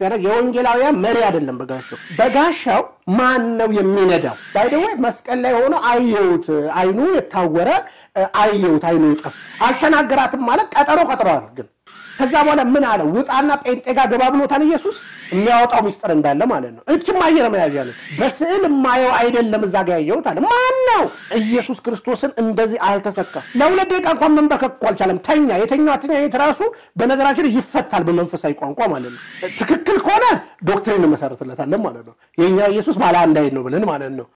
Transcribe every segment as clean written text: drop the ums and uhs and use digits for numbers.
ሲያደርግ የወንጌላውያን መሪ አይደለም በጋሻው በጋሻው ማን ነው የሚነዳው ባይደው መስቀል ላይ ሆኖ አይዩት አይኑ የታወረ አይዩት አይኑ ይጠፍ አልተናገራትም ማለት ቀጠሮ ቀጠሯል ግን ከዛ በኋላ ምን አለ ውጣና ጴንጤ ጋር ገባብሎታል ኢየሱስ የሚያወጣው ምስጥር እንዳለ ማለት ነው እችም አየረ ማለት ያለው በስዕል ማየው አይደለም እዛ ጋር ያየው ታለ ማን ነው ኢየሱስ ክርስቶስን እንደዚህ አልተሰካ ለሁለት ደቂቃ እንኳን መንበርከክ አልቻለም ተኛ የተኛትኛ የትራሱ በነገራችን ይፈታል በመንፈሳዊ ቋንቋ ማለት ነው ትክክል ሆነ ዶክትሪን መሰረተለታል ማለት ነው የኛ ኢየሱስ ባላ አንዳይ ነው ብለን ማለት ነው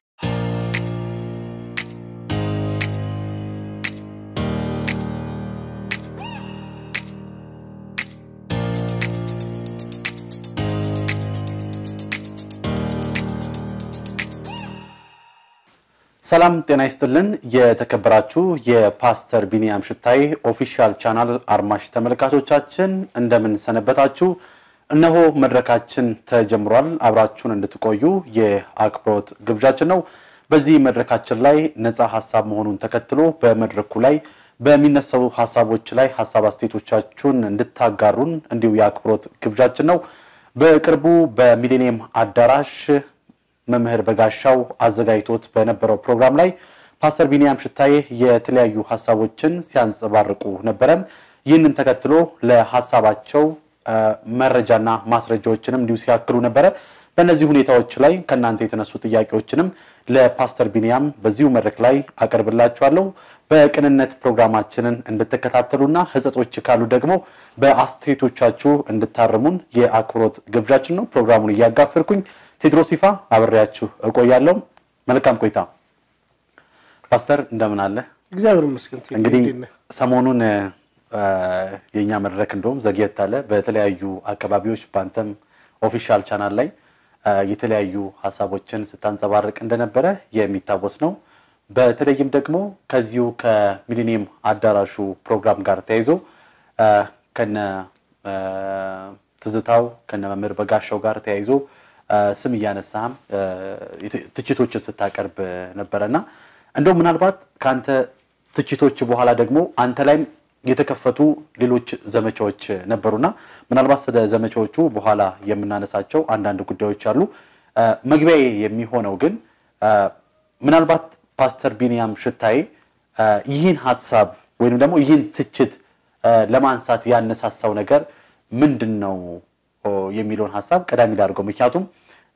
ሰላም ጤና ይስጥልን የተከበራችሁ የፓስተር ቢኒያም ሽታዬ ኦፊሻል ቻናል አርማሽ ተመልካቾቻችን እንደምን ሰነበታችሁ እነሆ መድረካችን ተጀምሯል አብራችሁን እንድትቆዩ የአክብሮት ግብዣችን ነው በዚህ መድረካችን ላይ ነፃ ሐሳብ መሆኑን ተከትሎ በመድረኩ ላይ በሚነሱ ሐሳቦች ላይ ሐሳብ አስተያየቶቻችሁን እንድታጋሩን እንዲሁ የአክብሮት ግብዣችን ነው በቅርቡ በሚሊኒየም አዳራሽ መምህር በጋሻው አዘጋጅቶት በነበረው ፕሮግራም ላይ ፓስተር ቢኒያም ሽታዬ የተለያዩ ሐሳቦችን ሲያንጸባርቁ ነበር ይህንን ተከትሎ ለሐሳባቸው መረጃና ማስረጃዎችንም ዲው ሲያክሉ ነበር በእነዚህ ሁኔታዎች ላይ ከናንተ የተነሱ ጥያቄዎችንም ለፓስተር ቢኒያም በዚሁ መድረክ ላይ አቀርብላችኋለሁ በቅንነት ፕሮግራማችንን እንድትከታተሉና ህጸጾች ካሉ ደግሞ በአስተያየቶቻችሁ እንድታርሙን የአክብሮት ግብዣችን ነው ፕሮግራሙን ያጋፈርኩኝ ቴድሮሲፋ አብራያችሁ እቆያለሁ መልካም ቆይታ ፓስተር እንደምን አለ እግዚአብሔር ይመስገን እንግዲህ ሰሞኑን የኛ መድረክ እንደውም ዘግየት አለ በተለያዩ አቀባቢዎች ባንተም ኦፊሻል ቻናል ላይ የተለያዩ ሐሳቦችን ስታንጸባርቅ እንደነበረ የሚታወስ ነው በተለይም ደግሞ ከዚሁ ከሚሊኒየም አዳራሹ ፕሮግራም ጋር ተያይዞ ከነ ትዝታው ከነ መምህር በጋሻው ጋር ተያይዞ ስም ያነሳም ትችቶችን ስታቀርብ ነበርና እንደው ምናልባት ካንተ ትችቶች በኋላ ደግሞ አንተ ላይ የተከፈቱ ሌሎች ዘመቻዎች ነበርና ምናልባት ስለ ዘመቻዎቹ በኋላ የምናነሳቸው አንዳንድ ጉዳዮች አሉ መግቢያዬ የሚሆነው ግን ምናልባት ፓስተር ቢኒያም ሽታዬ ይህን ሐሳብ ወይንም ደግሞ ይህን ትችት ለማንሳት ያነሳሳው ነገር ምንድነው የሚሉን ሐሳብ ቀዳሚ ላድርገው ምክንያቱም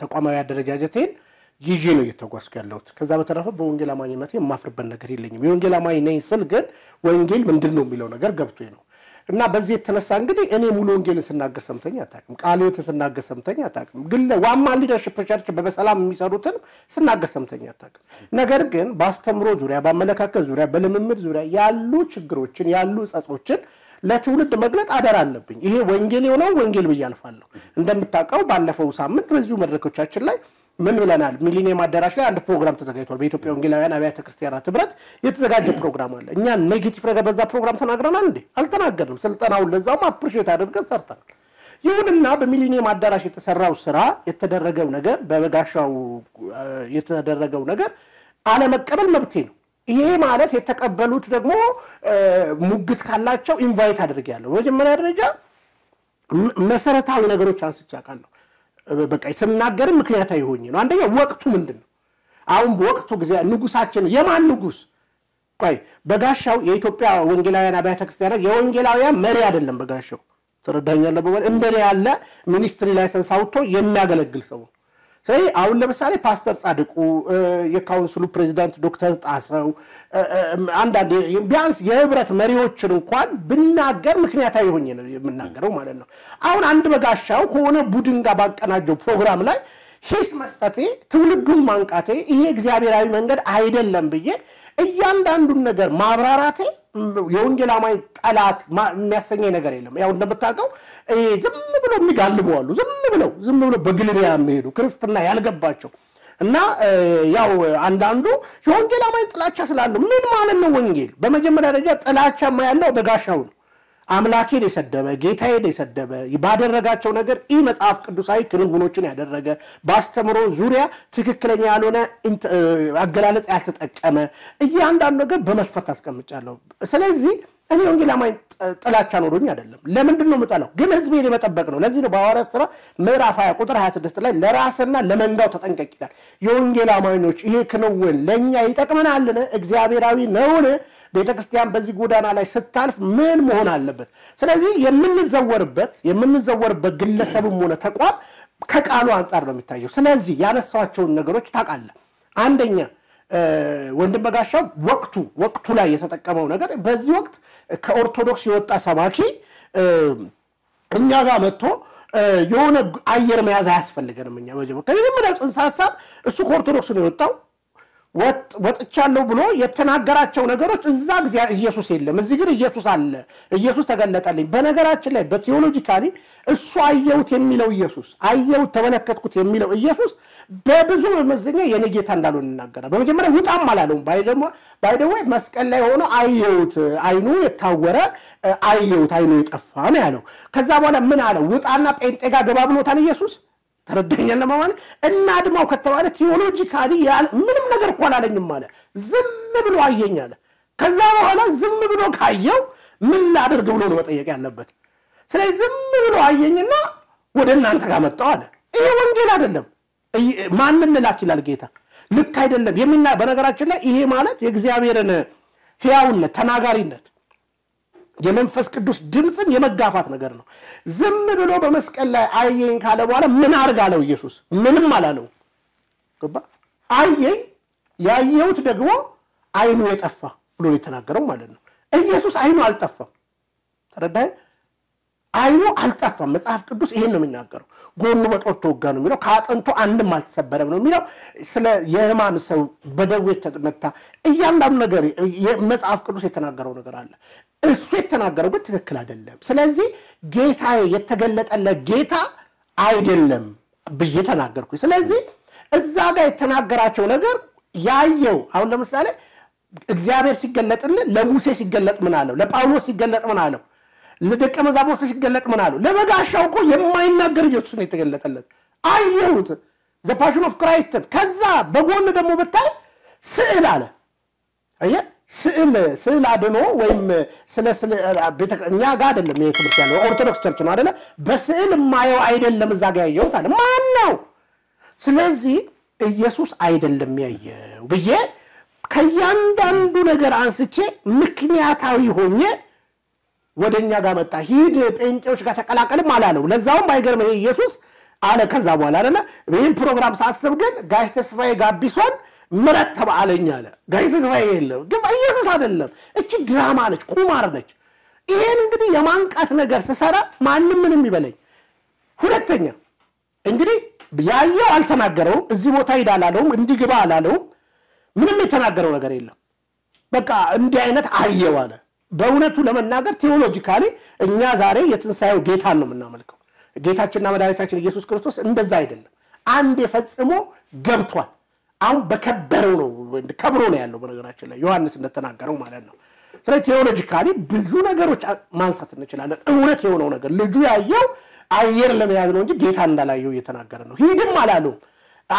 ተቋማዊ አደረጃጀቴን ይዤ ነው የተጓዝኩ ያለሁት ከዛ በተረፈ በወንጌል አማኝነቴ የማፍርበት ነገር የለኝም የወንጌል አማኝ ነኝ ስል ግን ወንጌል ምንድነው የሚለው ነገር ገብቶኝ ነው እና በዚህ የተነሳ እንግዲህ እኔ ሙሉ ወንጌልን ስናገር ሰምተኛ አታውቅም ቃልዮት ስናገር ሰምተኛ አታውቅም ግን ዋማ ሊደርሺፕ ቸርች በበሰላም የሚሰሩትን ስናገር ሰምተኛ አታውቅም ነገር ግን በአስተምሮ ዙሪያ በአመለካከት ዙሪያ በልምምድ ዙሪያ ያሉ ችግሮችን ያሉ ጸጾችን ለትውልድ መግለጥ አደረአለብኝ ይሄ ወንጌል ነው ወንጌል በያልፋለሁ እንደምታውቀው ባለፈው ሳምንት በዚሁ መድረኮቻችን ላይ ምን ብለናል ሚሊኒየም አዳራሽ ላይ አንድ ፕሮግራም ተዘጋጅቷል በኢትዮጵያ ወንጌላውያን አብያተ ክርስቲያናት ህብረት የተዘጋጀ ፕሮግራም አለ እኛ ኔጌቲቭ ነገር በዛ ፕሮግራም ተናግረናል እንዴ አልተናገርንም ስልጣናው ለዛውም አፕሪሼት አድርገን ሰርተናል ይሁንና በሚሊኒየም አዳራሽ የተሰራው ስራ የተደረገው ነገር በበጋሻው የተደረገው ነገር አለመቀበል መብቴ ነው ይሄ ማለት የተቀበሉት ደግሞ ሙግት ካላቸው ኢንቫይት አድርጋለሁ ወጀመሪያ ደረጃ መሰረታዊ ነገሮች አንስቻቃለሁ በቃ ይስናገር ምክንያታዊ ሆኜ ነው አንደኛ ወቅቱ ምንድነው አሁን በወቅቱ ጊዜ ንጉሳችን የማን ንጉስ ቆይ በጋሻው የኢትዮጵያ ወንጌላውያን አብያተ ክርስቲያናት የወንጌላውያን መሪ አይደለም በጋሻው ተረዳኛለህ በወል እንደለ ያለ ሚኒስትሪ ላይሰንስ አውጥቶ የሚያገለግል ሰው ሰይ አሁን ለምሳሌ ፓስተር ጻድቁ የካውንስሉ ፕሬዝዳንት ዶክተር ጣሰው አንድ ቢያንስ የህብረት መሪዎችን እንኳን ብናገር ምክንያታዊ ሆኜ ነው የምናገረው ማለት ነው አሁን አንድ በጋሻው ሆነ ቡድን ጋር ባቀናጀው ፕሮግራም ላይ هيس مستاتي تولد دوم مانكاتي إيه إجزاء براي منقدر عيدل لهم بيجي أيام دان دون نجار ما براراتي يونج لاماي علات ما مسنجي نجاري لهم يا ودنا بتاعكم إيه زمن بلو ميجالب والو زمن بلو بغليري أميرو كريستنا يالجب باتشو نا ياو عندانو يونج لاماي تلاشة سلالو مين مالنا وينجيل بمجمع رجع تلاشة ما يلو بغاشون أملاكي ليسدبه، جيتاي ليسدبه، يبادر رجع شو نقدر إيه مسافة كدوساي كنون بنوتشني هذا الرجع، باستمروا زوريا تككلني علونا أنت عجلانة أحتت أكمة، إيه عندنا نقدر بمس فتاس كم تجلو، سلزي أنا يومي لما تطلع شانوروني هذا اللهم، لمن دلنا متعلق، جم هزبيني متبقنا، لازم نباورة ترى ما رافع قدر هاسد استلا، لا راسنا لمن ده تتنك كده، يومي لما ينوش إيه كنون لين يعيد كمان علنا إجزاء براوي نونه. بيتك استيام بزي قدان على 6000 من مهون هاللبت سلازي يمن الزور بات قلة سبمونة تقوام كاقالو هانسار بمتاجو سلازي يعني السواجون نقروش تاقال عندنا وندن بقاشا وقتو لا يتتكامو نقر بزي وقت كأورتودوكسي وطاساماكي انياغامتو يون اير مياز هاسفل لغن من يمجبو كمين مناوش انساساب السوق أورتودوكسي نيوتاو واتشالو بلو يتناغراتشو نغروت ازاك زي ኢየሱስ የለም እዚ ግን ኢየሱስ አለ ኢየሱስ ተገለጠልኝ በነገራችን ላይ በቴዎሎጂካሊ እሱ አየውት የሚለው ኢየሱስ አየው ተመለከትኩት የሚለው ኢየሱስ በብዙ መመዘኛ የኔ ጌታ እንዳልሆነ እናገራል በመጀመሪያ ውጣም አላለውም ባይ ደዌ መስቀል ላይ ሆኖ አየውት አይኑ የታወረ አየውት አይኑ የጠፋ ነው ያለው ከዛ በኋላ ምን አለ ውጣና ጴንጤጋ ገባ ብሎታል ኢየሱስ ترددين لما مال إن عدم أو كتوالة تيولوجي كاري يعني منهم نجر قلنا على النمالة زم بلو عيني على كذا وهلا زم بلو كايو من لا درج بلو نبتيه كأن نبت سلا زم بلو عيني نا ودنا أنت كامت طالع إيه ونجي لا دلهم إيه ما عندنا لا كلا لقيته لب كاي دلهم يميننا بنجارات كلا إيه مالت يجزي أميرنا هي أولنا تناقارينا የመንፈስ ቅዱስ ድምጽም የመጋፋት ነገር ነው ዝም ብሎ በመስቀል ላይ አየኝ ካለ በኋላ ምን አርጋለው ኢየሱስ ምንም አላለው ገባ አየኝ ያየሁት ደግሞ አይኑ የጠፋ ብሎ የተናገረው ማለት ነው ኢየሱስ አይኑ አልጠፋም ተረዳይ አይኑ አልጠፋም መጽሐፍ ቅዱስ ይሄን ነው የሚናገረው ጎኑ በጦር ተወጋ ነው የሚለው ካጥንቱ አንድም አልተሰበረም ነው የሚለው ስለ የህማም ሰው በደዌ ተመታ እያንዳንዱ ነገር መጽሐፍ ቅዱስ የተናገረው ነገር አለ እሱ የተናገረው ግን ትክክል አይደለም ስለዚህ ጌታዬ የተገለጠለ ጌታ አይደለም በየተናገርኩኝ ስለዚህ እዛ ጋር የተናገራቸው ነገር ያየው አሁን ለምሳሌ እግዚአብሔር ሲገለጥልን ለሙሴ ሲገለጥ ምን አለው ለጳውሎስ ሲገለጥ ምን አለው ለደቀ መዛሙርቱ ሲገለጥ ምን አለው ለበጋሻው እኮ የማይናገር ኢየሱስ ነው የተገለጠለት አይሁት the passion of christ ከዛ በጎን ደግሞ በታይ ስዕል አለ አየ ስዕል አድኖ ወይም ስለ ቤተኛ ጋር አይደለም የክርስቲያን ያለው ኦርቶዶክስ ቸርች ነው አይደለ በስዕል ማየው አይደለም እዛ ጋር ያየው ታለ ማን ነው ስለዚህ ኢየሱስ አይደለም ያየው ብዬ ከያንዳንዱ ነገር አንስቼ ምክንያታዊ ሆኜ ወደኛ ጋር መጣ ሂድ ጴንጤዎች ጋር ተቀላቀልም አላለው ለዛውም አይገርም ኢየሱስ አለ ከዛ በኋላ አይደለ ይሄን ፕሮግራም ሳስብ ግን ጋሽ ተስፋዬ ጋር ቢሶን ምረት ተባለኝ አለ ጋሽ ተስፋዬ የለም ግን ኢየሱስ አይደለም እቺ ድራማ ነች ቁማር ነች ይሄን እንግዲህ የማንቃት ነገር ተሰራ ማንንም ምንም ይበለኝ ሁለተኛ እንግዲህ ያየው አልተናገረው እዚ ቦታ ይዳላለው እንዲግባ አላለው ምንም የተናገረው ነገር የለም በቃ እንዲህ አይነት አየው አለ በእውነቱ ለመናገር ቴዎሎጂካሊ እኛ ዛሬ የትንሳኤው ጌታን ነው እናመልከው ጌታችንና መድኃኒታችን ኢየሱስ ክርስቶስ እንደዛ አይደለም አንድ የፈጽሞ ገብቷል አሁን በከበረው ነው ከብሮ ነው ያለው በነገራችን ላይ ዮሐንስ እንደተናገረው ማለት ነው ስለዚህ ቴዎሎጂካሊ ብዙ ነገሮች ማንሳት እንችላለን እውነት የሆነው ነገር ልጁ ያየው አየር ለመያዝ ነው እንጂ ጌታ እንዳላየው እየተናገረ ነው ሂድም አላለው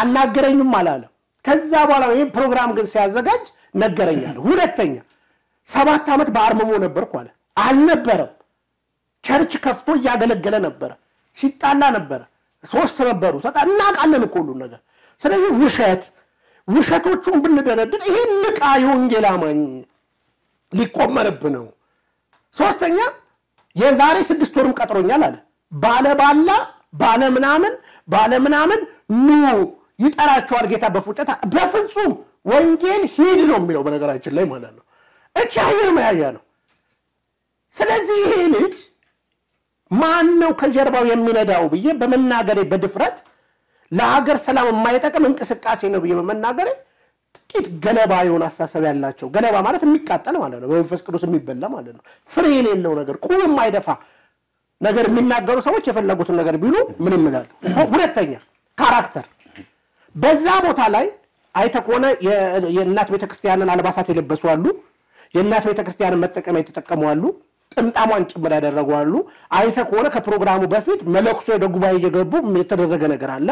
አናገረኝም አላለው ከዛ በኋላ ይሄን ፕሮግራም ግን ሲያዘጋጅ ነገረኛል ሁለተኛ 7 አመት በአርመሞ ነበርኩ አለ አልነበረም ቸርች ከፍቶ ያገለገለ ነበር ሲጣላ ነበር ሶስት ነበሩ ተጣና ቃልን ሁሉ ነገር ስለዚህ ውሸቶቹን ብንደረድር ይሄን ልቃ የወንጌል አማኝ ሊቆመርብ ነው ሶስተኛ የዛሬ 6 ወርም ቀጥሮኛል አለ ባለባላ ባለምናምን ነው ይጣራቸዋል ጌታ በፉጨታ በፍጹም ወንጌል ሂድ ነው የሚለው በነገራችን ላይ ማለት ነው እቺ አይር ማያ ነው ስለዚህ ይሄ ልጅ ማን ነው ከጀርባው የሚነዳው ብዬ በመናገሬ በድፍረት ለሀገር ሰላም የማይጠቅም እንቅስቃሴ ነው ብዬ መናገር ጥቂት ገለባ የሆነ አሳሰብ ያላችሁ ገለባ ማለት የሚቃጠል ማለት ነው መንፈስ ቅዱስ የሚበላ ማለት ነው ፍሬ የሌለው ነገር ቁም የማይደፋ ነገር የሚናገሩ ሰዎች የፈለጉትን ነገር ቢሉ ምን ይመጣል ሁለተኛ ካራክተር በዛ ቦታ ላይ አይተቆነ የእናት ቤተክርስቲያንን አልባሳት ይለብሱ አሉ የእናት ቤተክርስቲያንን መጠቀም እየተጠቀሙ አሉ ጥምጣማን ጭምር ያደረጉ አሉ አይተቆነ ከፕሮግራሙ በፊት መልእክቱ የደጉባይ የገቡ የተደረገ ነገር አለ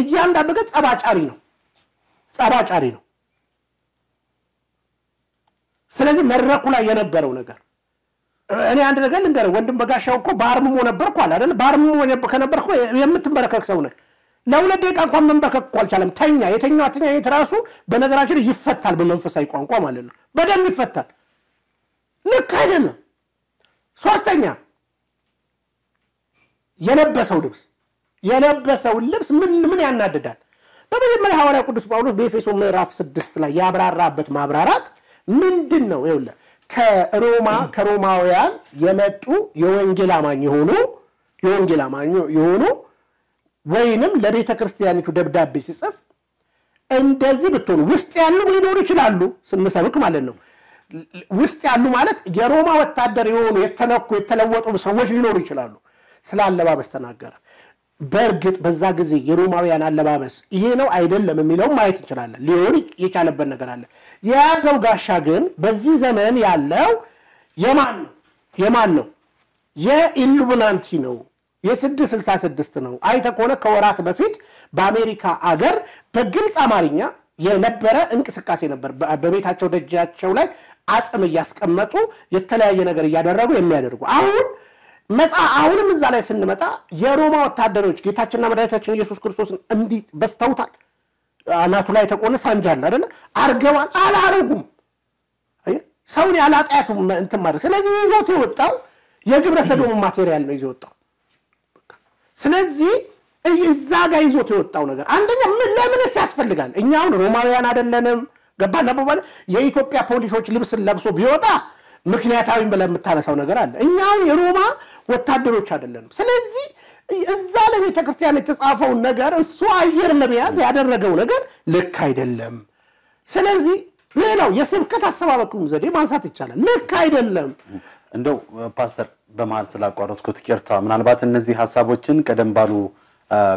እያንዳንዱ ገጽ ጸባጫሪ ነው ስለዚህ መረቁ ላይ የነበረው ነገር እኔ አንድ ነገር ልንገር ወንድም በጋሻው እኮ ባርምሞ ነበርኩ አይደል ባርምሞ ነበርኩ የምትበረከክ ሰው ነኝ ለሁለት ደቂቃ እንኳን መንበርከክ አልቻለም ተኛ የትራሱ በነገራችን ይፈታል በመንፈሳዊ ቋንቋ ማለት ነው በደም ይፈታል ልክ አይደለም ሶስተኛ የለበሰው ልብስ ምን ያናደዳል በመጀመሪያ ሐዋርያው ቅዱስ ጳውሎስ በኤፌሶን ምዕራፍ 6 ላይ ያብራራበት ማብራራት ምንድነው ይውላ ከሮማውያን የመጡ የወንጌል አማኝ የሆኑ ወይንም ለቤተክርስቲያኒቱ ደብዳቤ ሲጽፍ እንደዚህ ብትሆን ውስጥ ያሉ ሊኖር ይችላሉ ስንሰብክ ማለት ነው ውስጥ ያሉ ማለት የሮማ ወታደር የሆኑ የተነኩ የተለወጡ ሰዎች ሊኖር ይችላሉ ስላለባበስ ተናገረ በርግጥ በዛ ጊዜ የሮማውያን አለባበስ ይሄ ነው አይደለም የሚለው ማየት እንችላለን ሊሆን የቻለበት ነገር አለ ያገው ጋሻ ግን በዚህ ዘመን ያለው የማን ነው የኢሉሚናቲ ነው የ666 ነው አይተቆነ ከወራት በፊት በአሜሪካ አገር በግልጽ አማርኛ የነበረ እንቅስቃሴ ነበር በቤታቸው ደጃቸው ላይ አጽም ያስቀመጡ የተለያየ ነገር ያደረጉ የሚያደርጉ አሁንም እዛ ላይ ስንመጣ የሮማ ወታደሮች ጌታችንና መድኃኒታችን ኢየሱስ ክርስቶስን እንዲህ በስተውታል አናቱ ላይ ተቆነ ሳንጃል አይደል አርገዋል አላረጉም አይ ሰውን ያላጣቱ እንት ማለት ስለዚህ ይዞት ይወጣው የግብረ ሰዶም ማቴሪያል ነው ይዞት ስለዚህ እዛ ጋር ይዞት ይወጣው ነገር አንደኛ ለምንስ ያስፈልጋል እኛው ሮማውያን አይደለንም ገባና በኋላ የኢትዮጵያ ፖሊሶች ልብስ ለብሶ ቢወጣ ምክንያታዊም በለምታነሳው ነገር አለ እኛው የሮማ ወታደሮች አይደለንም ስለዚህ እዛ ለቤተ ክርስቲያን የተጻፈው ነገር እሱ አየር ለመያዝ ያደረገው ነገር ልክ አይደለም ስለዚህ ሌላው የስብከት አሰባበኩም ዘዴ ማንሳት ይቻላል ልክ አይደለም እንደው ፓስተር በማርስ ላቋረጥኩት ይቅርታ ምናልባት እነዚህ ሐሳቦችን ቀደም ባሉ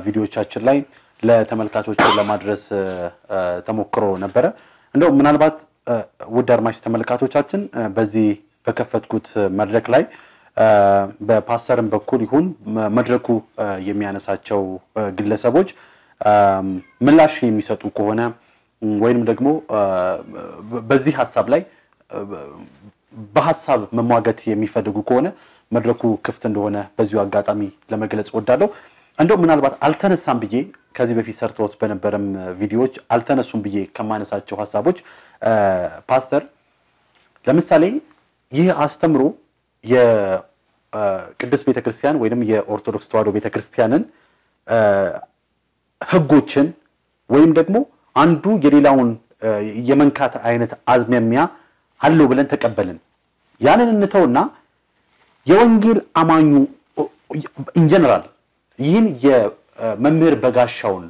ቪዲዮቻችን ላይ ለተመልካቾች ለማድረስ ተሞክሮ ነበር እንደው ምናልባት ውድ አድማጭ ተመልካቾቻችን በዚህ በከፈትኩት መድረክ ላይ በፓስተርም በኩል ይሁን መድረኩ የሚያነሳቸው ግለሰቦች ምላሽ የሚሰጡ ከሆነ ወይንም ደግሞ በዚህ ሐሳብ ላይ በሐሳብ መሟገት የሚፈልጉ ከሆነ መድረኩ ክፍት እንደሆነ በዚሁ አጋጣሚ ለመግለጽ ወዳለው እንደው ምናልባት አልተነሳም ብዬ ከዚህ በፊት ሰርተውት በነበረም ቪዲዮዎች አልተነሱም ብዬ ከማነሳቸው ሐሳቦች ፓስተር ለምሳሌ ይህ አስተምሮ የቅድስት ቤተክርስቲያን ወይንም የኦርቶዶክስ ተዋሕዶ ቤተክርስቲያንን ህጎችን ወይንም ደግሞ አንዱ የሌላውን የመንካት አይነት አዝማሚያ አለው ብለን ተቀበልን ያንን እንተውና የወንጌል አማኙ ኢንጀነራል ይህን የመምህር በጋሻውን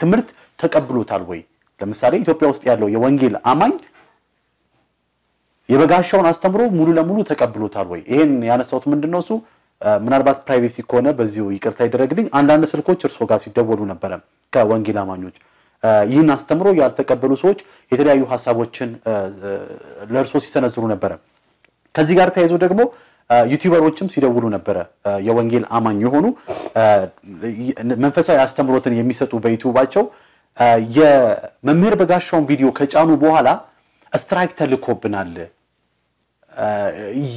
ትምህርት ተቀብሎታል ወይ ለምሳሌ ኢትዮጵያ ውስጥ ያለው የወንጌል አማኝ የበጋሻውን አስተምሮ ሙሉ ለሙሉ ተቀብሎታል ወይ ይሄን ያነሳውት ምንድነው እሱ ምናልባት ፕራይቬሲ ከሆነ በዚሁ ይቅርታ ይደረግልኝ አንዳንድ ስልኮች እርሶ ጋር ሲደወሉ ነበር ከወንጌል አማኞች ይህን አስተምሮ ያልተቀበሉ ሰዎች የተለያየ ሐሳቦችን ለእርሶ ሲሰነዝሩ ነበር ከዚህ ጋር ተያይዞ ደግሞ ዩቲዩበሮችም ሲደውሉ ነበር የወንጌል አማኝ የሆኑ መንፈሳዊ አስተምሮትን የሚሰጡ በዩቲዩባቸው የመምህር በጋሻውን ቪዲዮ ከጫኑ በኋላ ስትራይክ ተልኮብናል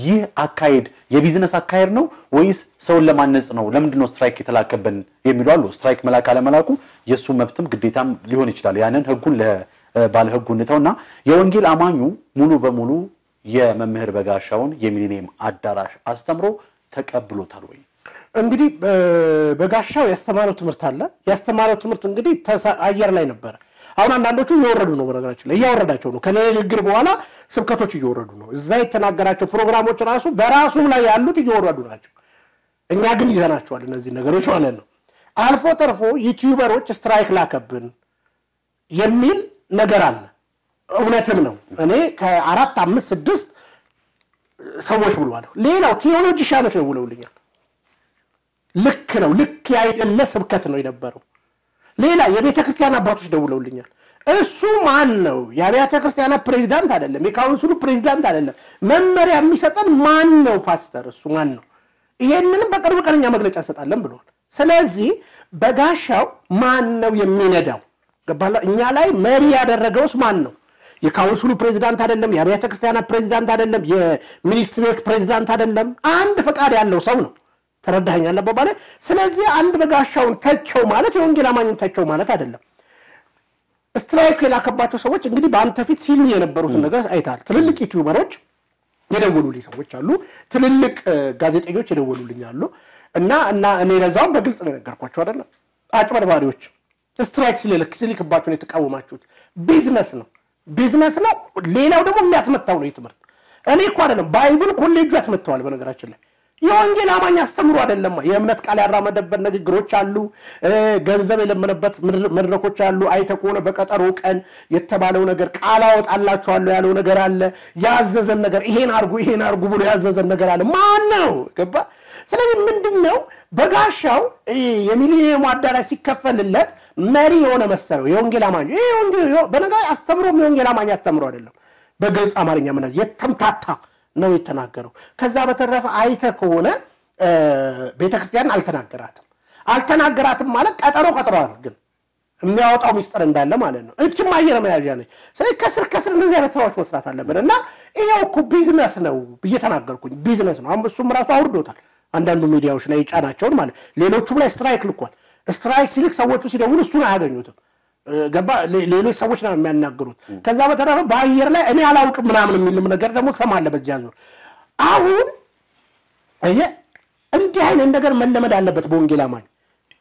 ይህ አካይድ የቢዝነስ አካይድ ነው ወይስ ሰውን ለማነጽ ነው ለምንድነው ስትራይክ የተላከብን የሚሉአሉ ስትራይክ መላክ አለ መላኩ የሱ መብትም ግዴታም ሊሆን ይችላል ያንን ህጉን ለባለ ህጉን ተውና የወንጌል አማኙ ሙሉ በሙሉ የመምህር በጋሻውን የሚሊኒየም አዳራሽ አስተምሮ ተቀብሎታል ወይ እንግዲህ በጋሻው ያስተማረው ትምህርት አለ ያስተማረው ትምህርት እንግዲህ አየር ላይ ነበር አሁን አንዳንዶቹ ይወረዱ ነው በነገራችን ላይ ያወረዳቸው ነው ከነግግር በኋላ ስብከቶች ይወረዱ ነው እዛ የተናገራቸው ፕሮግራሞች ራሱ በራሱም ላይ ያሉት ይወረዱ ናቸው እኛ ግን ይዘናቸዋል እነዚህ ነገሮች ማለት ነው አልፎ ተርፎ ዩቲዩበሮች ስትራይክ ላከብን የሚል ነገር አለ እውነትም ነው እኔ ከ4 5 6 ሰዎች ብሏል ሌላው ቴዎሎጂሻኖች ነው ብለውልኛል ልክ ነው ልክ ያይደለ ስብከት ነው የነበረው ሌላ የቤተ ክርስቲያን አባቶች ደውለውልኛል እሱ ማን ነው የቤተ ክርስቲያን ፕሬዝዳንት አይደለም የካውንስሉ ፕሬዝዳንት አይደለም መመሪያ የሚሰጠን ማን ነው ፓስተር እሱ ማን ነው ይሄንንም በቅርብ ቀንኛ መግለጫ ሰጣለን ብሏል ስለዚህ በጋሻው ማን ነው የሚነዳው ገባላ እኛ ላይ መሪ ያደረገውስ ማን ነው የካውንስሉ ፕሬዝዳንት አይደለም የቤተ ክርስቲያን ፕሬዝዳንት አይደለም የሚኒስትሪዎች ፕሬዝዳንት አይደለም አንድ ፈቃድ ያለው ሰው ነው ተረዳኛል አባባለ ስለዚህ አንድ በጋሻውን ተቸው ማለት የወንጌላማኙን ተቸው ማለት አይደለም ስትራይክ ያላከባቸው ሰዎች እንግዲህ በአንተ ፍት ሲሉ የነበሩት ነገር አይታል ትልልቅ ዩቲዩበሮች የደወሉልኝ ሰዎች አሉ ትልልቅ ጋዜጠኞች የደወሉልኝ አሉ እና እኔ ለዛም በግልጽ ነው ነገርኳቸው አይደል አጭበርባሪዎች ስትራይክ ሲልክባችሁ ነው ተቃወማችሁት ቢዝነስ ነው ሌላው ደግሞ የሚያስመጣው ነው ይትምርት እኔ እኮ አይደለም ባይብል ኮሌጅ ያስመጣዋል በነገራችን ላይ የወንጌላማኛ አስተምሩ አይደለም የእምነት ቃል ያራመደበት ንግግሮች አሉ ገንዘብ የለመነበት መድረኮች አሉ አይተቆነ በቀጠሮ ቀን የተባለው ነገር ቃል አወጣላችኋል ያለው ነገር አለ ያዘዘን ነገር ይሄን አርጉ ብሎ ያዘዘን ነገር አለ ማን ነው ገባ ስለዚህ ምንድነው በጋሻው የሚሊኒየም አዳራሽ ሲከፈልለት መሪ ሆነ መሰለው የወንጌላማኝ ይሄ በነገር አስተምሩ የወንጌላማኛ አስተምሩ አይደለም በግልጽ አማርኛ ምን የተምታታ ነው የተናገረው ከዛ በተረፈ አይተ ከሆነ ቤተ ክርስቲያን አልተናገራትም ማለት ቀጠሮ ግን የሚያወጣው ሚስጥር እንዳለ ማለት ነው እቺም አየር መያዣ ነች ስለዚህ ከስር እንደዚህ አይነት ስራዎች መስራት አለብንና ይሄውኩ ቢዝነስ ነው በየተናገርኩኝ ቢዝነስ ነው አምስቱም ራሱ አውርዶታል አንዳንዱ ሚዲያዎች ላይ ጫናቸውን ማለት ሌሎቹም ላይ ስትራይክ ልኳል ስትራይክ ሲልክ ሰዎቹ ሲደውሉ እሱን አያገኙትም ገባ ሌሎች ሰዎች ነው የሚያናገሩት ከዛ በተረፈ ባየር ላይ እኔ አላውቅም ምናምን የሚልም ነገር ደግሞ ሰማለ በጃዙ አሁን እየ እንዴ አይነት ነገር መለመድ አለበት በወንጌላማኝ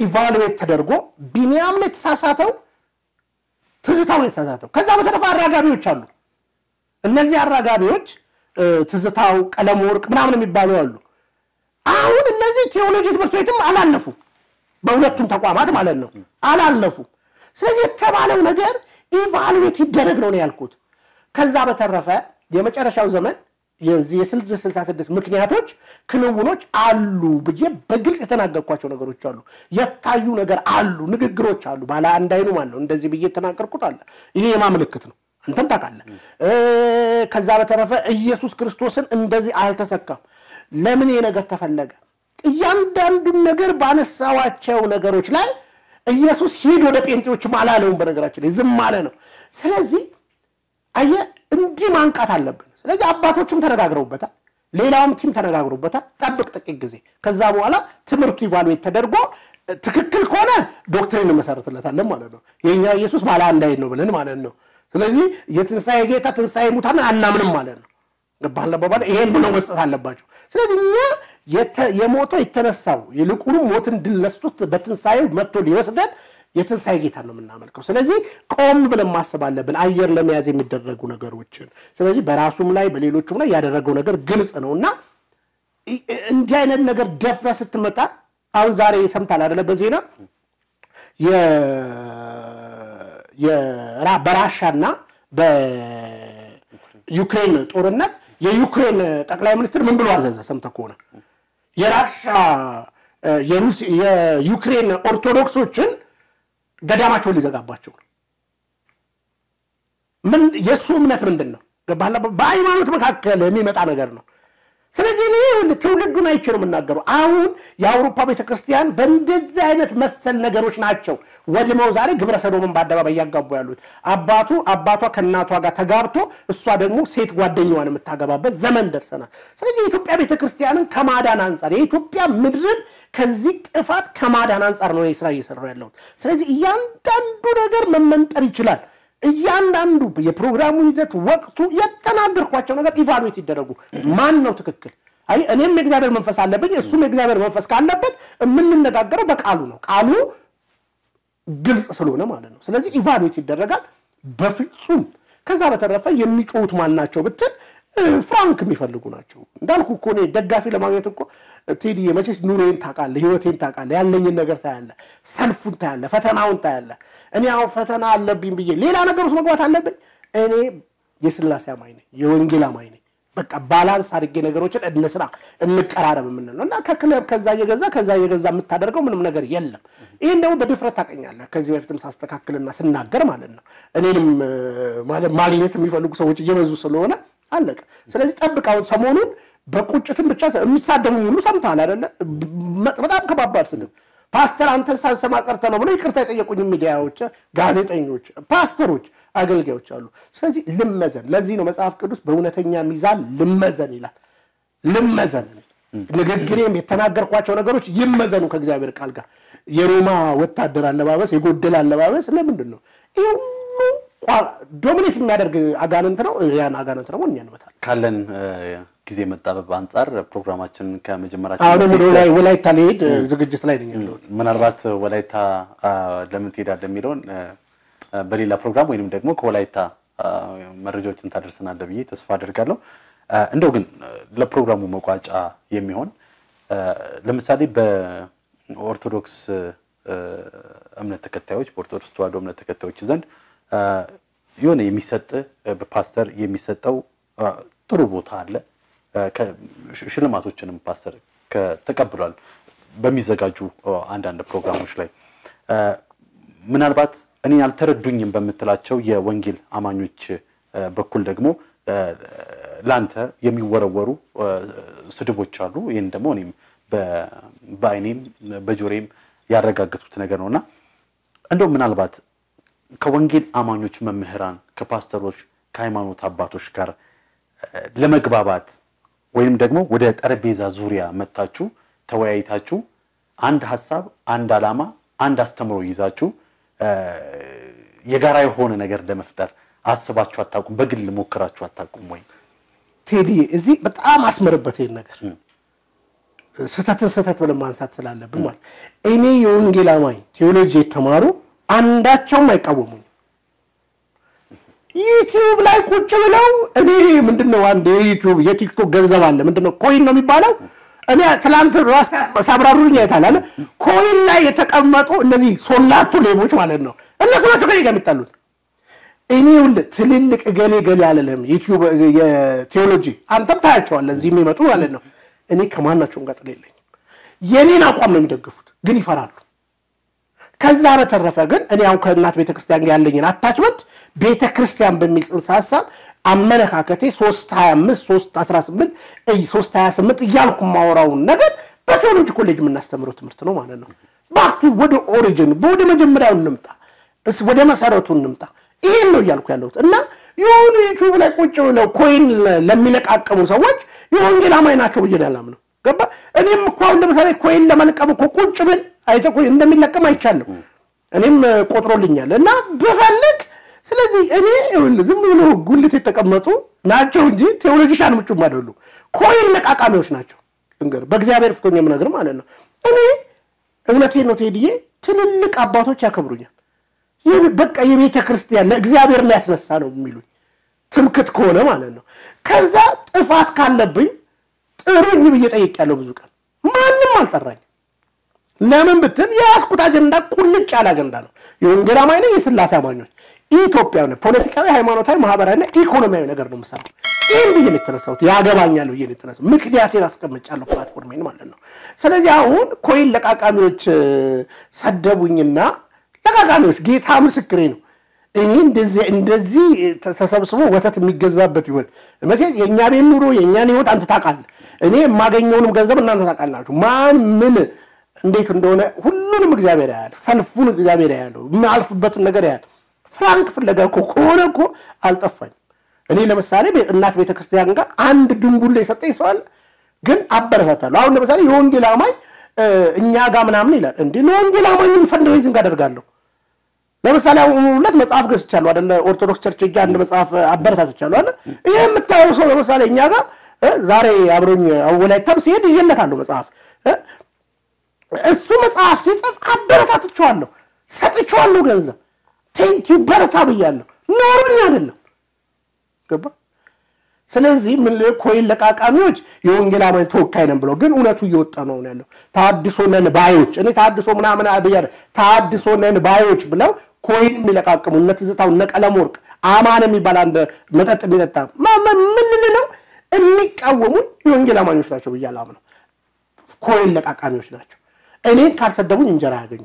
ኢቫሉዌት ተደርጎ ቢኒያም ለተሳሳተው ትዝታውን ተሳሳተው ከዛ በተረፈ አራጋቢዎች አሉ እነዚህ አራጋቢዎች ትዝታው ቀለም ወርቅ ምናምን የሚባሉ አሉ አሁን እነዚህ ቴዎሎጂ ትምህርቶችም አላለፉ በሁለቱም ተቋማት ማለት ነው አላለፉ ስለዚህ ተባለው ነገር ኢቫሉዌት ይደረግ ነው ያልኩት ከዛ በተረፈ የመጨረሻው ዘመን የዚህ 66 ምክንያቶች ክንውኖች አሉ ብዬ በግልጽ የተናገርኳቸው ነገሮች አሉ የታዩ ነገር አሉ ንግግሮች አሉ ባላ አንዳይኑ ማለት እንደዚህ ብዬ ተናገርኩት አለ ይሄ የማምልክት ነው አንተም ታውቃለህ ከዛ በተረፈ ኢየሱስ ክርስቶስን እንደዚህ አልተሰካም ለምን የነገር ተፈለገ እያንዳንዱ ነገር ባነሳዋቸው ነገሮች ላይ ኢየሱስ ሄዶ ለጴንጤዎች ማላለውን በነገራችን እዝም ማለት ነው ስለዚህ አየ እንዲ ማንቃት አለብን ስለዚህ አባቶቹም ተነጋግረውበታል ሌላውም ቲም ተነጋግረውበታል ጠብቅ ጥቂት ጊዜ ከዛ በኋላ ትምርቱ ኢቫሉዌት ተደርጎ ትክክል ከሆነ ዶክትሪን መሰረተለታለን ማለት ነው የኛ ኢየሱስ ማላ አንዳይ ነው ብለን ማለት ነው ስለዚህ የትንሳኤ ጌታ ትንሳኤ ሙታን አናምንም ማለት ነው ገባለ ባባል ይሄን ብሎ መስጠት አለባችሁ ስለዚህ የሞቶ የተነሳው ይልቁኑ ሞትን ድልነስቶት በትንሳኤው መጥቶ ሊወስደን የትንሳኤ ጌታ ነው እናመልከው ስለዚህ ቆም ብለን ማሰብ አለብን አየር ለመያዝ የሚደረጉ ነገሮችን ስለዚህ በራሱም ላይ በሌሎችም ላይ ያደረገው ነገር ግልጽ ነውና እንዲህ አይነት ነገር ደፍረስ ተመጣ አሁን ዛሬ ሰምታል አይደለ በዚህና በራሻና በዩክሬን ጦርነት የዩክሬን ጠቅላይ ሚኒስትር ምን ብሎ አዘዘ ሰምተህ ከሆነ የራሻ የዩክሬን ኦርቶዶክሶችን ገዳማቸውን ሊዘጋባቸው ምን የሱ እምነት ምንድነው ገባላ በሃይማኖት መካከለ የሚመጣ ነገር ነው ስለዚህ ይሄን ትውልዱን አይችልም እናገረው አሁን የአውሮፓ ቤተክርስቲያን በእንደዚህ አይነት መሰል ነገሮች ናቸው ወድመው ዛሬ ግብረ ሰዶምን በአደባባይ ያጋቡ ያሉት አባቷ ከናቷ ጋር ተጋብቶ እሷ ደግሞ ሴት ጓደኛዋን መታገባበት ዘመን ደርሰናል ስለዚህ የኢትዮጵያ ቤተክርስቲያንን ከማዳን አንፃር የኢትዮጵያ ምድርን ከዚህ ጥፋት ከማዳን አንፃር ነው የእስራኤል እየሰራው ያለው ስለዚህ እያንዳንዱ ነገር መመንጠር ይችላል እያንዳንዱ የፕሮግራሙ ይዘት ወቅቱ የተናገርኳቸው ነገር ኢቫሉዌት ይደረጉ ማን ነው ትክክል አይ እኔም የእግዚአብሔር መንፈስ አለብኝ እሱም የእግዚአብሔር መንፈስ ካለበት ምን እንነጋገረው በቃሉ ነው ቃሉ ግልጽ ስለሆነ ማለት ነው ስለዚህ ኢቫሉዌት ይደረጋል በፍጹም ከዛ በተረፈ የሚጮሁት ማን ናቸው ብትል ፍራንክ የሚፈልጉ ናቸው እንዳልኩ እኮ ነው ደጋፊ ለማግኘት እኮ تيدي ما تيجي نورين تاكل ليوتين تاكل لأن لين النجار تعالى سلفون تعالى فتناون تعالى أني أو فتنا على بين بيجي ليه لا أنا كروس مقوات على بين أني يسال الله سامعيني يوينجيلا مايني بك بالانس هاريكي نجاروشة النسرة النكارة بمننا لأن ككل كذا يجزا متدرجهم من النجار يلا إنه بديفرة تاكين على كذي في تمساس تاكل الناس النجار مالنا أني مالي نت ميفلوك سويت يمزو سلونا على كذا سلعت أبكي أو سامونون بقولتهم بتشاس مصادمون لو سمتانا لنا متابعة كبار سنو باستر أنت سامع كرتنا ولا يكرتها تيجي كوني ميديا وتش غازيت أينوتش باستر وتش أقل جوتش ألو سلعت لمزن لازينو مسافة كروس برونا تيجي ميزان لمزن لا لمزن نقدر كريم يتناقر قوة شو نقدروش يمزنو كجزاير كالجا يروما وتدرى اللبابس يقول دل اللبابس لا بدنو يومو دومينيت مادر أجانن ترى يعني أجانن ترى ونيان بتاع كلن كذي متابع بانصار برنامجنا كمجمرات. أنا مروي ولاي تليد زوجي سلايدين يلود. من أربعة ولاي تا لمن تيدا دميرون بريلا برنامج وين مدقمك ولاي تا مرجوج تندرسنا دبي تسفادر كارلو. عندوجن لبرنامج مقاج يميهون لمسالي بأورثوذكس أمن التكتاوج بورثوذكس توادو أمن التكتاوج زند يوني يمسات بباستر يمسات أو تروبوت هذا. ሽልማቶችንም ፓስተር ከተቀበሏል በሚዘጋጁ አንዳንድ ፕሮግራሞች ላይ ምናልባት እኔ አልተረዱኝም በመተላቸው የወንጌል አማኞች በኩል ደግሞ ላንተ የሚወረወሩ ስድቦች አሉ ይሄን ደግሞ እኔም በአይኔም በጆሬም ያረጋግጡት ነገር ነውና እንደው ምናልባት ከወንጌል አማኞች መምህራን ከፓስተሮች ከሃይማኖት አባቶች ጋር ለመግባባት ወይንም ደግሞ ወደ ጠረጴዛ ዙሪያ መጣችሁ ተወያይታችሁ አንድ ሐሳብ አንድ አላማ አንድ አስተምሮ ይዛችሁ የጋራ የሆነ ነገር ለመፍጠር አስባችሁ አጣቁም በግል ሞክራችሁ አጣቁም ወይ ቴዲ እዚ በጣም አስመረበት ይሄን ነገር ስታተሰታት በለማንሳት ስላለብን ማለት እኔ የወንጌላማይ ቴዎሎጂ ተማሩ አንዳቸው ማይቃወሙ يوتيوب لايك وتشملوا أنا من دونه عند يوتيوب يتيك تو جنزة ولا من دونه كوين نامي بالا أنا تلامت راس سابراروني ثالنا كوين لا يتكاملتو نزي صلاتو ليبوش مالنا أنا صلاتو كذي كم تلون إني ولد تليلك جالي على لهم يوتيوب يا تيولوجي أنت بتعرفوا على زي ما تقول علينا إني كمان نشونك تليلي يعني ناقوم من دقفوت جني فرار كزارة الرفاقين أنا أو كنات بيتكريستيان قال لي ناتجمت بيتكريستيان بميل إنساسا أمنا كاكتي صوص تايم أي صوص تايم يالكم ماوراون نجد بتقولوا تقولي جمنا استمروا تمرتنو معنا نو باقي وده أوريجين بودي ما جمراون نمتا بس وده ما سرتون نمتا إيه إنه يالكم يالوت إننا يون يشوف لك وجهه لو كوين لما لك أكمل سويت يون جل ما يناكبوا جل لامنو كبا أنا مقاول لما سالي كوين لما لك أبو كوكون شمل أيضا كوين لما لك ما يشلو أنا مكترولين يلا نا بفلك سلازي أنا لازم نقوله قلتي تكملتو ناتشو جي تيولوجي شان مشوما دولو كوين لك أكملوش ناتشو إنكر بجزاير فتوني من غير ما لنا أنا تين نتيجة تنلك أباتو تشاكبروني يعني بق أي بيت كريستيان بجزاير ناس نسانو ميلو تمكت كونه ما لنا كذا تفات كان لبين أروني بيجت أيك على بزوجك ما تراني لمن بتن ياس كتاع جندا كل شيء جندانو يوم جرامي نه يصير لا سامانيو إثيوبيا نه بوليتيكا هاي مانو تاي مهابرة نه إيكونومي نه قرنو مساو إيه بيجي نترسو تي هذا بانيا لو يجي نترسو مكدياتي راس كم تشالو بلاتفورمين ما لنا سلعة هون كويل لك أكاميوش سدبوني نا لك أكاميوش جيت هام سكرينو إن دزي تسبسوه وتت متجذب بتوه مثل يعني نورو يعني وط أنت تاكل إني ما جينيون متجذب أن أنت تاكل لاتو ما من عندك عندنا كلنا متجذبين على سلفون متجذبين على ما ألف بطن نجاري فرانك في اللجأ كوكورا كو ألتفين إني لما ساري بالنات بيتكستيانكا عند دمبل يساتي سؤال جن أببر هذا لو لما ساري يونجي لامي إني أجا من أمني لا عندي يونجي لامي من فندويزين قدر قالوا لما سأله ولد مسافر قصة شالوا هذا الأورثوذكس ترتشي جاند مسافر أببر هذا شالوا هذا إيه متعوسون لما سأله إني أجا زاري أبروني أولا تمسي يديجن لكانوا مسافر السو مسافر سيسافر أببر هذا شالوا ساتشالوا جنزة thank you برا تابي يالله نورني هذا كبا سلازي من اللي كويل لك أكاميوج يونجلا ما يتوك كائن بلوجين ونا تويوت أنا ونالو تعدسون أنا بايوج أنا تعدسون منا منا أديار تعدسون أنا بايوج بلاو كويل ملك أكمل نتيجة تاون نك على مورك آمانة ميبالاند متت ما من اللي نو إنك أومون يونجلا ما يشلاشو بيجلا منو كويل لك أكاميوج ناشو أنا كارسدبون إنجرا هادين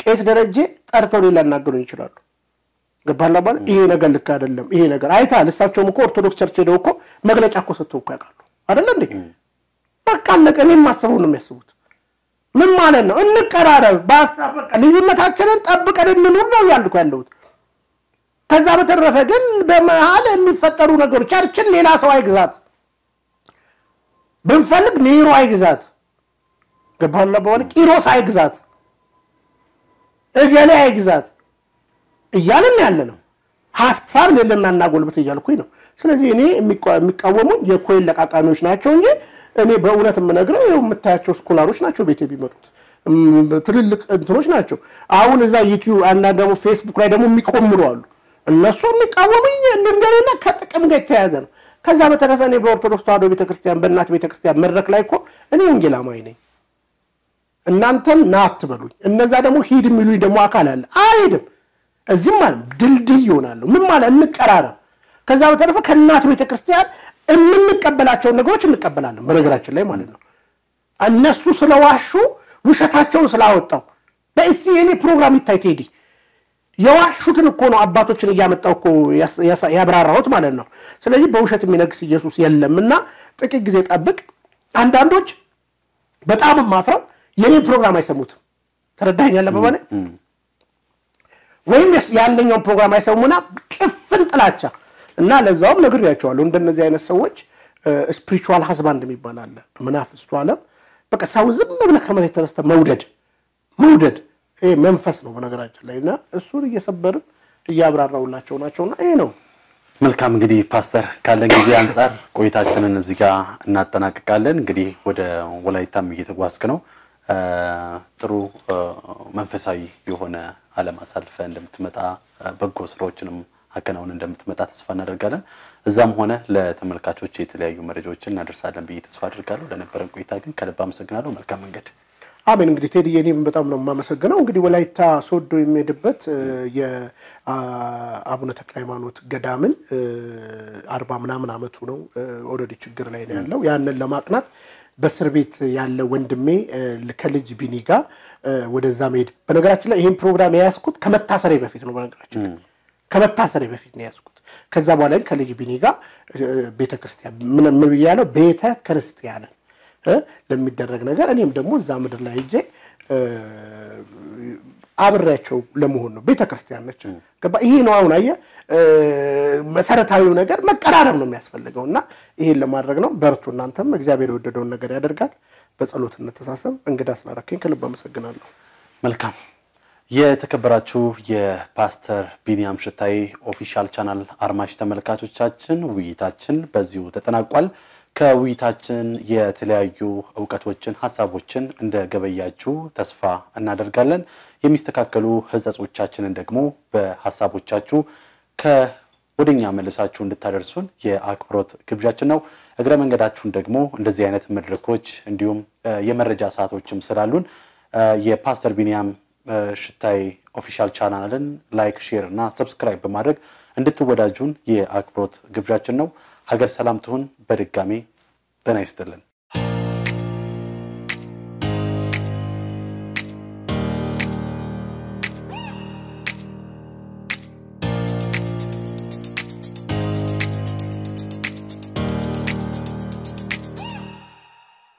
كيس درجة أرتولي لنا قرن يشرب قبلنا بال إيه نقل كارلهم إيه نقل أي ثالث ساتشو مكور تروك شرطة وكو مغلق أكو ستوك كارلو هذا لندي بكان لك أني ما سوون مسوت من مالنا إن كراره بس أني يوم تحكينا أبى كارين منورنا ويالك ويالود كذا بترفعن بمحل إني فترونا قرر شرطة ليلا سواي جزات بنفلق ميرو أي جزات قبلنا بال كيروس أي جزات إجلي أي جزات يالن يالنو حساب لنا نقول بس يالكوينو سلزيني مكومون يكوين لك أكاميوش ناتشونجي أني بقولات من أجرا يوم متأشوف كلاروش ناتشو بيتي بيمرت تريلك تروش ناتشو عون إذا يوتيوب أنا دمو فيسبوك راي دمو مكومرال الناس مكومون يندرينا كم جت هذا كذا بتعرف أني بورتروس تادو بيتكريستيان بنات بيتكريستيان مرك لايكو أني ينجلا ما يني النانتن نات بروي الناس هذا مو هيد ملوي دمو أكلال عيدم الزمان دلديونالو من مال إنك قراره كذا وتعرفه كنات ويتكريستيان إنك قبلاتهم نقولش إنك قبلانهم برجعش ليه مالنا الناس سلواشوا وش هتحتاجون سلاوتهم بس يعني برنامج تايتيدي يواشوا تنكونوا عبادتهم تنجام التوكو يس يبررهوت مالنا سلذي بوشة من أجسي يسوع يلا منا تكيد جزيت أبك عندوج بتعامل معهم يعني برنامج يسموه ترى ده يلا بمانه وين يس يعني اليوم برنامج يسمونه كفنت لاتشا الناس زاوم نقول يا شو لون دنا زين السويج spiritual husband ميبالا منافس طوالم بقى سوزم ما بنكمل هالترست مودد إيه منفس نو بنقرأ لينا السوري يصبر يجبر الرؤولا شونا إيه نو ملكام قدي باستر كالن قدي أنصار كويتاتنا نزيكا ناتنا كالن قدي ولا يتم يتقواس كنو ترو منفساي يهونا على ما سال فندم تمتع بقوس روجنم هكذا وندم تمتع تسفنا رجالا زام هنا لا تملكات وجهت لا يوم رجوجنا نرسالن بيت تسفر رجالا لأن بركو يتاجن كلبام سجناه وملكام قد آمين قدي تدي يعني بتأمل ما مسجنا وقدي ولا يتا صدر مدبت يا أبونا تكلمانوت قدامن أربعة منامنا متونو أوردي تشجر لين الله يعني لما أقنات بسربيت يعني وندمي الكلج بنيجا وده زميد بنقرأت له إهم برنامج ياسكت كم التأثير بفيت نو بنقرأت كم التأثير بفيت نياسكت كذا بالين كلج بنيجا بيتا كريستيان من ويانو بيتا كريستيان لما يدرج نجار أنا يوم دموز زامد الله يجي عبرتشو لمهونو بيتا كريستيان نتشو كبا إيه نوع ونايا مسارة هاي نجار ما كرارهم نمياس فلقونا إيه لما رجعنا برتو نانتم مجزابير وددون نجار يدرجات بس قالوا تنا تساسم انقداس نراكين كلبا مسجنا له ملكام يا تكبراتشو يا باستر بنيام شتاي official channel أرماش تملكاتو تشاتشن ويتاتشن بزيو تتناقل كويتاتشن يا تلايو أوقاتوتشن حسابوتشن عند جبياتشو تصفى النادرجالن يمستكاكلو هزاز وتشاتشن عندكمو بحسابوتشاتشو ك ودين يعمل لساتشون للتدرسون يا أكبرت كبجاتشنو أقرأ من قداتشون دقمو عند زيانة مدركوش عندهم يمرجع ساعتوشم سرالون يا باستر بنيام شتاي official channelن لايك شير نا سبسكرايب بمارك عند توداجون يا أكبرت كبجاتشنو هاجر سلامتون برقامي تنايستلن.